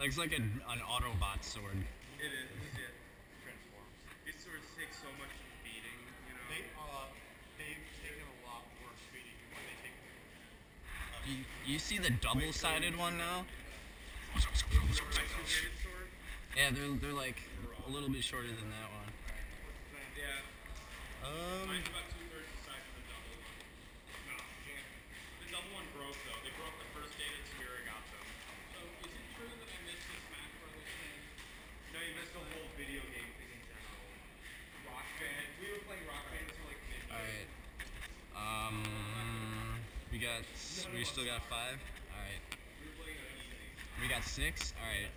Looks like an Autobot sword. It is, yeah. Transforms. These swords take so much beating, you know. They've taken a lot worse beating than when they take you see the double-sided one now? Yeah, they're like a little bit shorter than that one. Yeah. Mine's about 2/3 the size of the double one. No, can't. The double one broke though. They broke the first day that Spirit got them. So is it true that I missed this Smash Brothers thing? No, you missed the whole video game thing in general. Rock Band. We were playing Rock Band until like midnight. Alright. We still got 5? Alright. We got 6? Alright.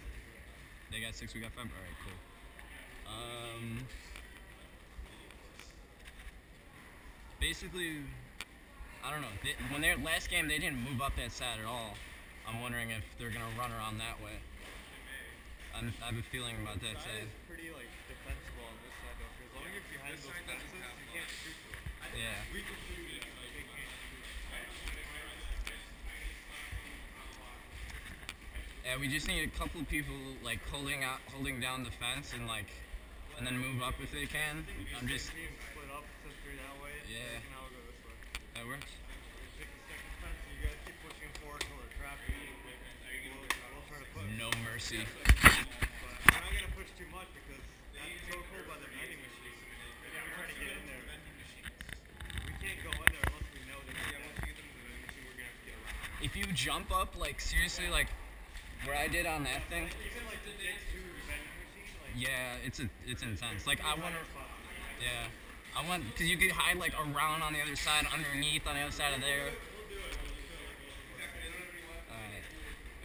They got 6, we got 5? Alright, cool. Basically, I don't know. When their last game, they didn't move up that side at all. I'm wondering if they're going to run around that way. I have a feeling about that side. It's pretty, like, defensible on this side, though. As long as you're behind those fences, you can't shoot for it. Yeah. We can shoot it. Yeah, we just need a couple people like holding down the fence and like, and then move up if they can. I'm just split up through that way. Yeah. And I'll go this way. That works. You gotta keep pushing forward until they're trapped. We'll try to push. No mercy. We're not gonna push too much because that's so cool by the vending machine. We're trying to get in there. We can't go in there unless we know that. Once we get them to the vending machine, we're gonna have to get around. If you jump up, like seriously, like. What I did on that thing. Yeah, it's intense. Like I want because you could hide like around on the other side, underneath on the other side of there. All right.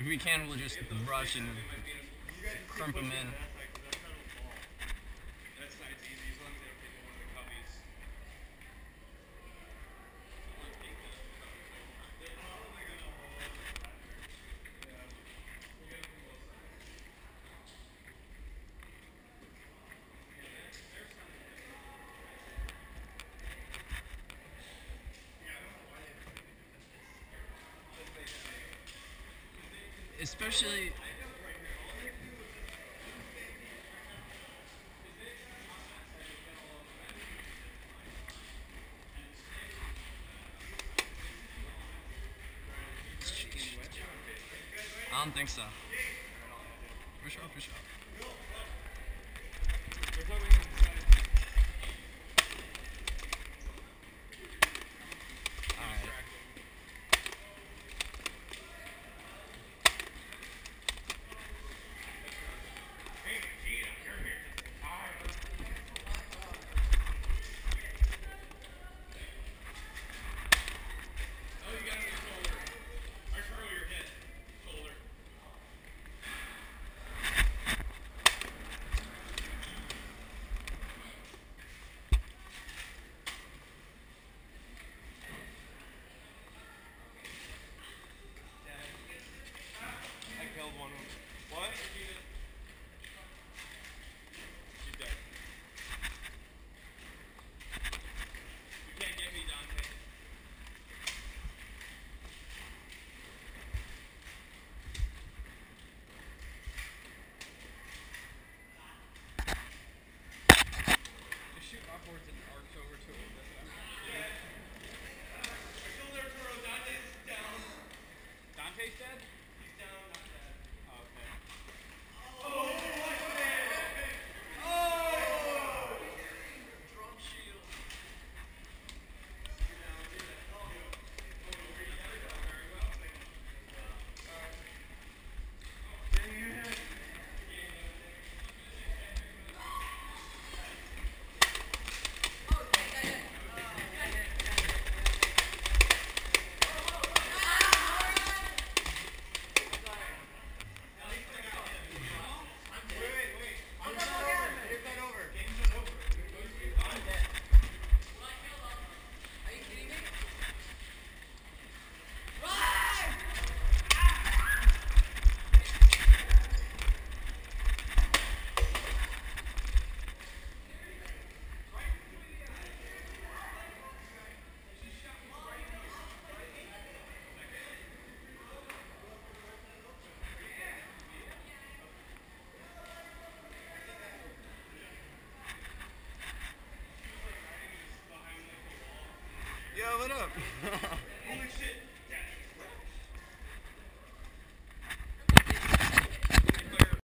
If we can, we'll just rush and crimp them in. Especially, I don't think so. Push up. it up.